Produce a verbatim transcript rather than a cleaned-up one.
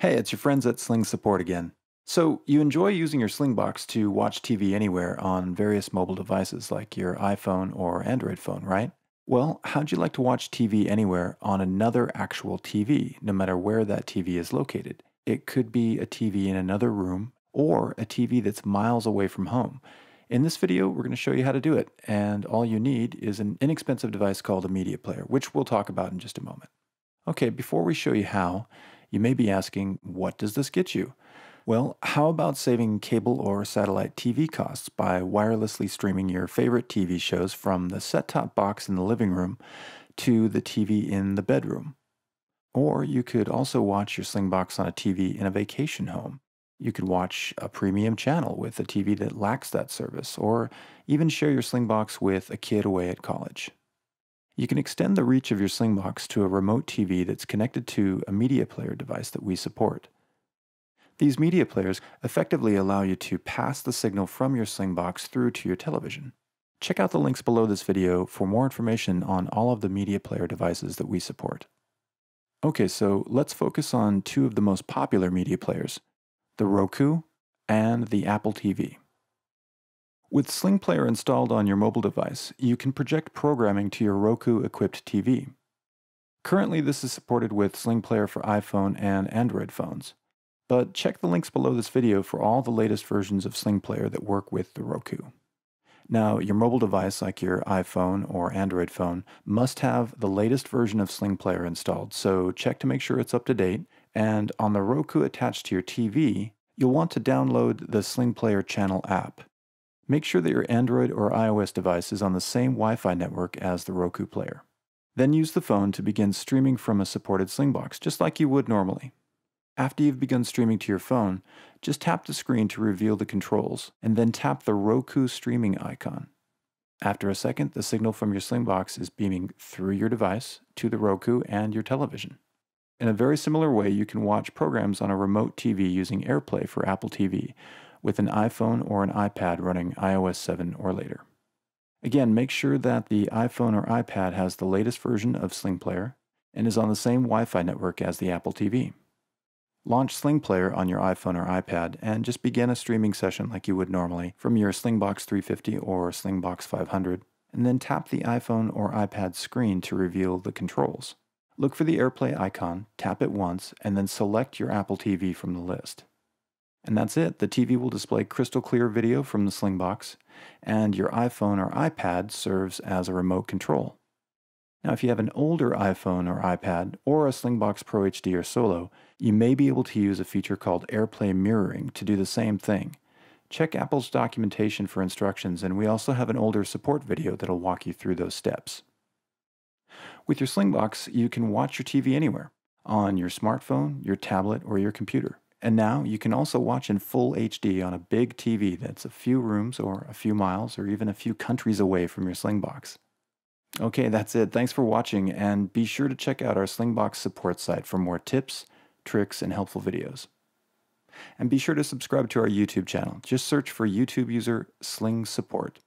Hey, it's your friends at Sling Support again. So you enjoy using your Slingbox to watch T V anywhere on various mobile devices like your iPhone or Android phone, right? Well, how'd you like to watch T V anywhere on another actual T V, no matter where that T V is located? It could be a T V in another room or a T V that's miles away from home. In this video, we're going to show you how to do it, and all you need is an inexpensive device called a media player, which we'll talk about in just a moment. Okay, before we show you how, you may be asking, what does this get you? Well, how about saving cable or satellite T V costs by wirelessly streaming your favorite T V shows from the set-top box in the living room to the T V in the bedroom? Or you could also watch your Slingbox on a T V in a vacation home. You could watch a premium channel with a T V that lacks that service, or even share your Slingbox with a kid away at college. You can extend the reach of your Slingbox to a remote T V that's connected to a media player device that we support. These media players effectively allow you to pass the signal from your Slingbox through to your television. Check out the links below this video for more information on all of the media player devices that we support. Okay, so let's focus on two of the most popular media players, the Roku and the Apple T V. With SlingPlayer installed on your mobile device, you can project programming to your Roku-equipped T V. Currently, this is supported with SlingPlayer for iPhone and Android phones, but check the links below this video for all the latest versions of SlingPlayer that work with the Roku. Now, your mobile device, like your iPhone or Android phone, must have the latest version of SlingPlayer installed, so check to make sure it's up to date, and on the Roku attached to your T V, you'll want to download the SlingPlayer channel app. Make sure that your Android or iOS device is on the same Wi-Fi network as the Roku player. Then use the phone to begin streaming from a supported Slingbox, just like you would normally. After you've begun streaming to your phone, just tap the screen to reveal the controls, and then tap the Roku streaming icon. After a second, the signal from your Slingbox is beaming through your device to the Roku and your television. In a very similar way, you can watch programs on a remote T V using AirPlay for Apple T V, with an iPhone or an iPad running iOS seven or later. Again, make sure that the iPhone or iPad has the latest version of SlingPlayer and is on the same Wi-Fi network as the Apple T V. Launch SlingPlayer on your iPhone or iPad and just begin a streaming session like you would normally from your Slingbox three fifty or Slingbox five hundred, and then tap the iPhone or iPad screen to reveal the controls. Look for the AirPlay icon, tap it once, and then select your Apple T V from the list. And that's it. The T V will display crystal clear video from the Slingbox, and your iPhone or iPad serves as a remote control. Now, if you have an older iPhone or iPad, or a Slingbox Pro H D or Solo, you may be able to use a feature called AirPlay mirroring to do the same thing. Check Apple's documentation for instructions, and we also have an older support video that'll walk you through those steps. With your Slingbox, you can watch your T V anywhere, on your smartphone, your tablet, or your computer. And now you can also watch in full H D on a big T V that's a few rooms or a few miles or even a few countries away from your Slingbox. Okay, that's it. Thanks for watching, and be sure to check out our Slingbox support site for more tips, tricks, and helpful videos. And be sure to subscribe to our YouTube channel. Just search for YouTube user Sling Support.